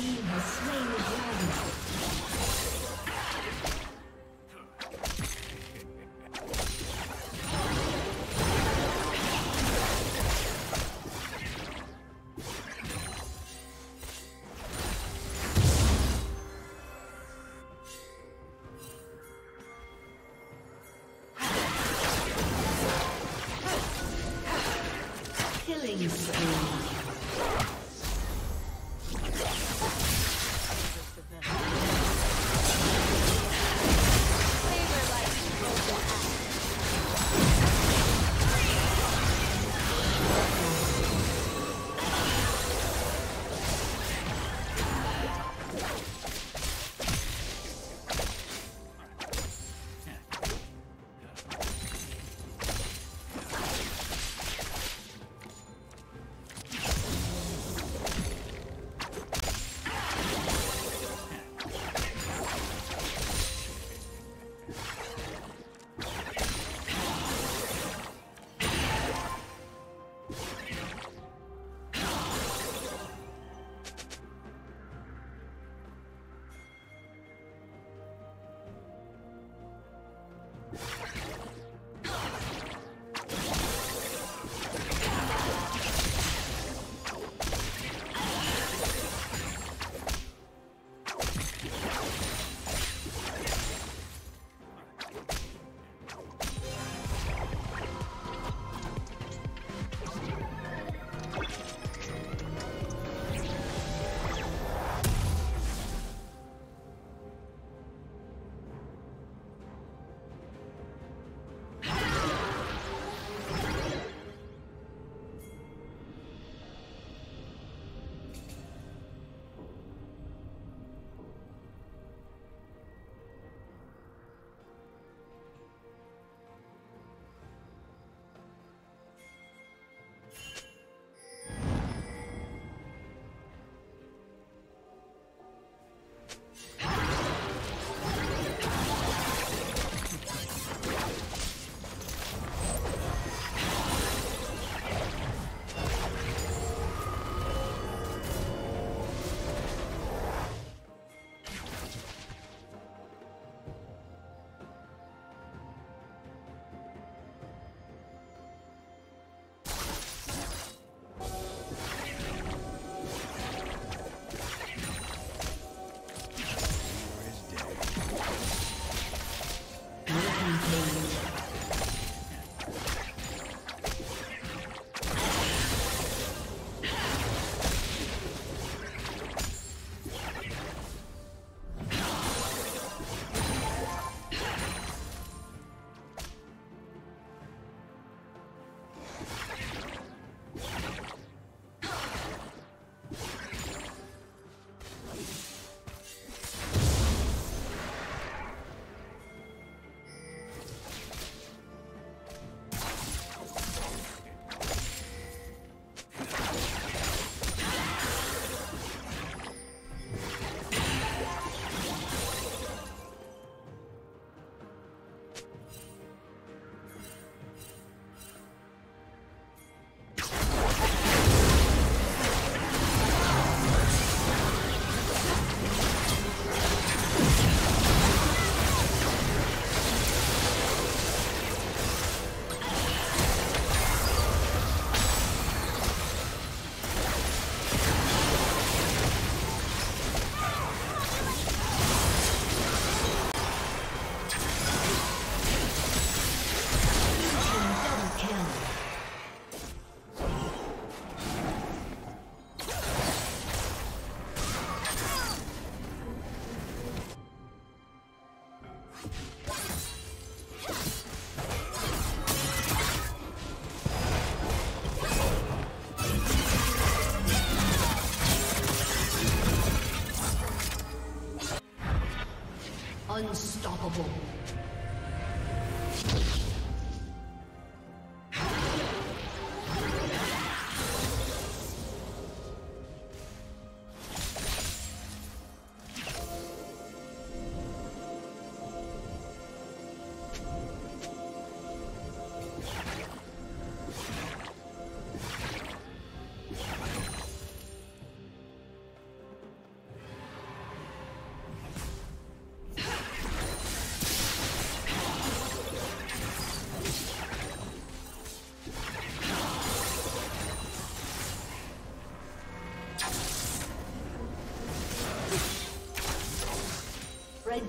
team has slain the dragon.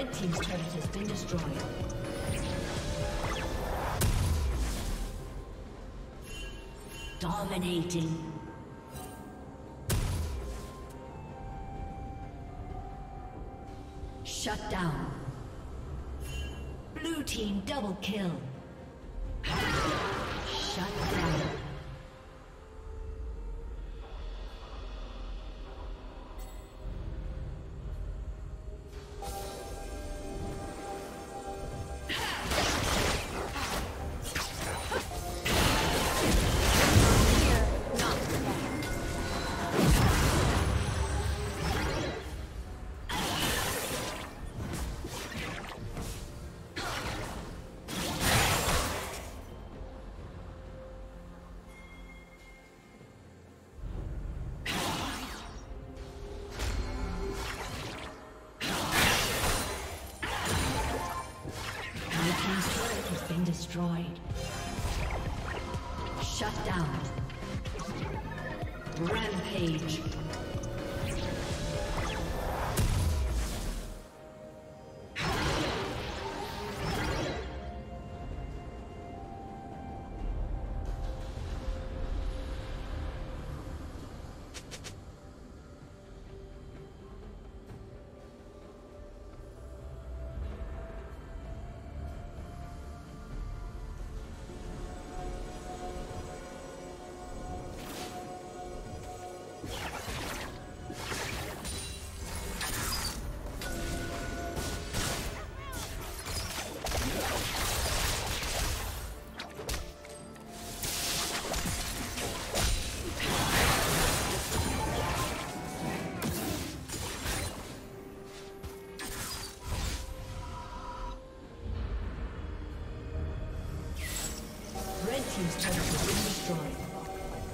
Red team's turret has been destroyed. Dominating. Shut down. Blue team double kill. Shut down. Destroyed. Shut down. Rampage. Team's turret has been destroyed.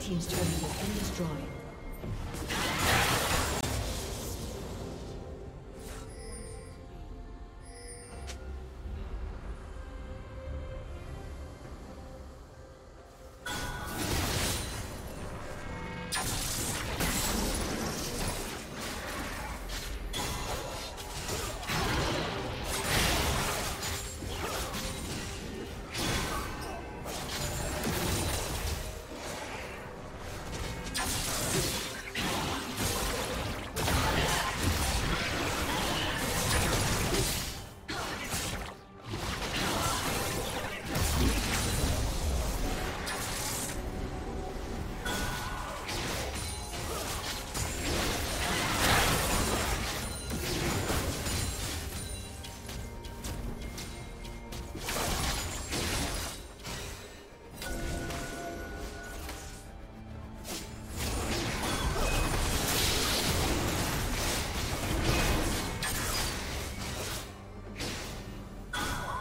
Team's turret has been destroyed.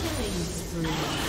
Killing spree.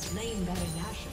Slain Baron Nashor.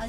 A